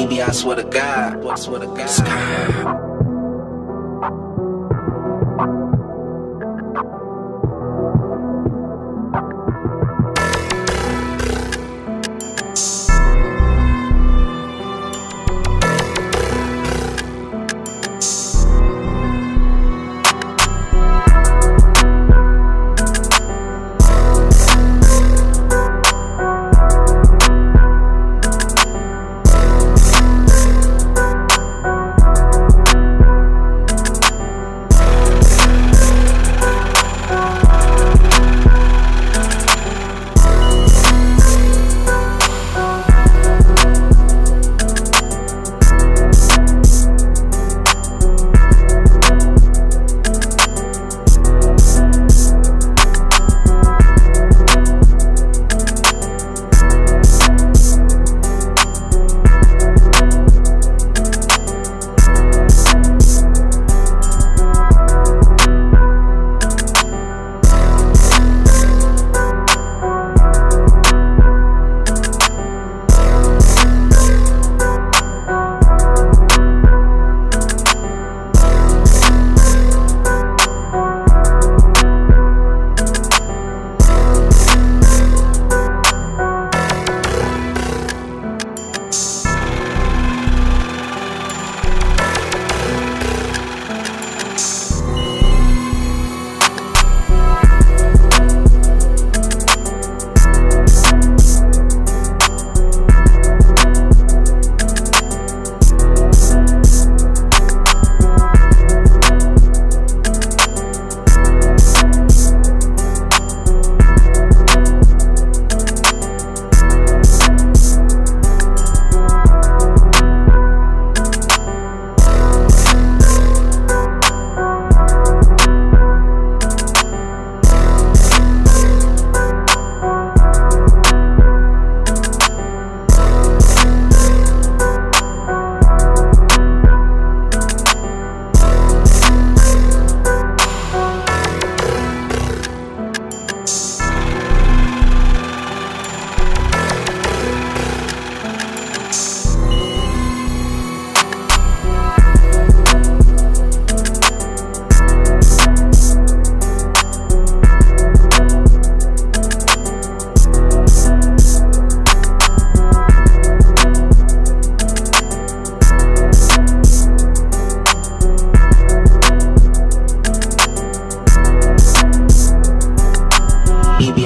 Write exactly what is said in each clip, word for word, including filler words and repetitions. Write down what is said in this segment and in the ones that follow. T V, I swear to God, I swear to God. Sky.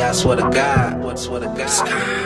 I swear to God, I swear to God.